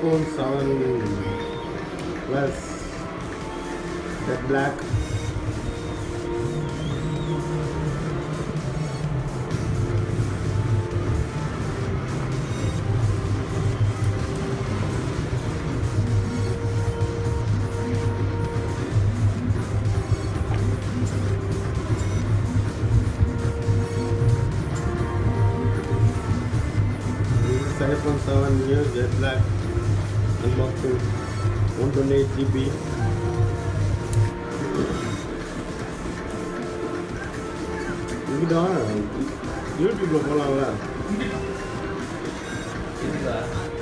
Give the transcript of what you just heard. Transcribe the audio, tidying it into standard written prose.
iPhone 7 Plus Jet Black. iPhone 7 new Jet Black unboxing, 128 GB. Ini YouTube lo follow lah.